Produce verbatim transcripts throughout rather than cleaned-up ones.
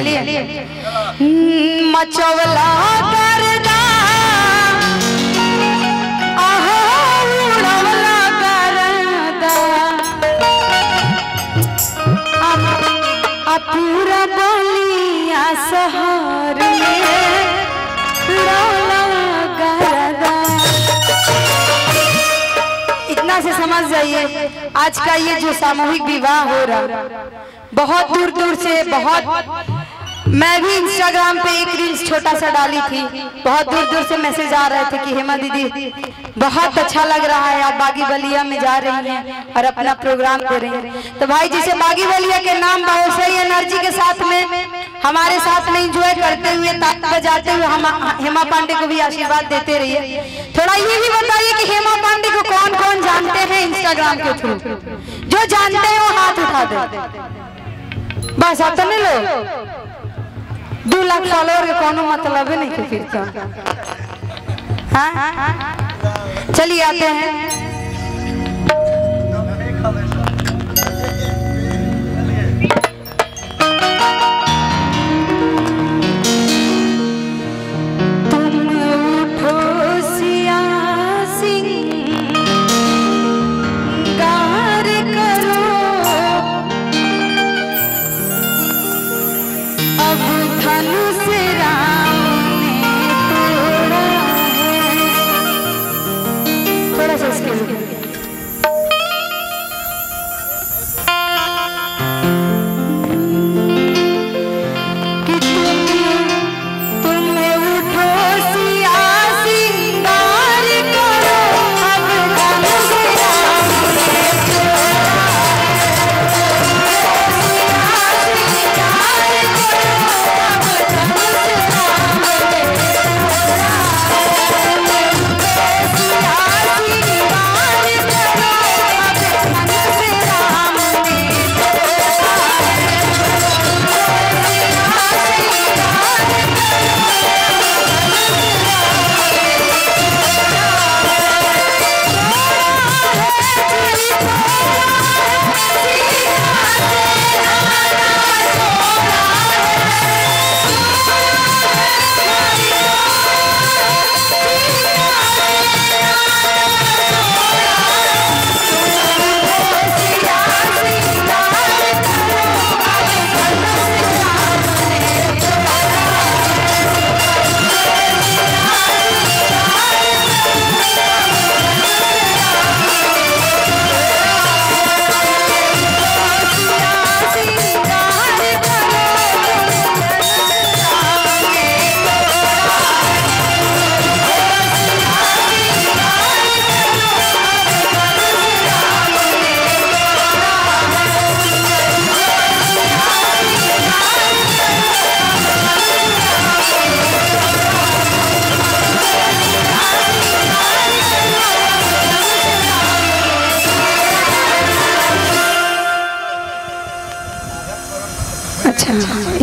मचवला करदा उड़वला करदा पूरा बलिया शहर इतना से समझ जाइए आज का ये जो सामूहिक विवाह हो रहा बहुत दूर दूर से बहुत मैं भी इंस्टाग्राम पे एक रील्स छोटा सा डाली थी। बहुत दूर दूर से मैसेज आ रहे थे कि हेमा दीदी बहुत अच्छा लग रहा है आप बागी बलिया में जा रही हैं और अपना प्रोग्राम कर रही हैं। तो भाई जिसे बागी बलिया के नाम बहुत सही एनर्जी के साथ में हमारे साथ में इंजॉय करते हुए ताक बजाते हुए हम हेमा पांडे को भी आशीर्वाद देते रहिए। थोड़ा ये भी बताइए कि हेमा पांडे को कौन कौन जानते हैं इंस्टाग्राम के थ्रू, जो जानते हैं वो हाथ उठा दे। बस आप नहीं लो दो लाख फॉलोअर के कोनो मतलब है नहीं फिर तो। हाँ चलिए आते हैं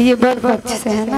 ये बहुत अच्छे से है ना।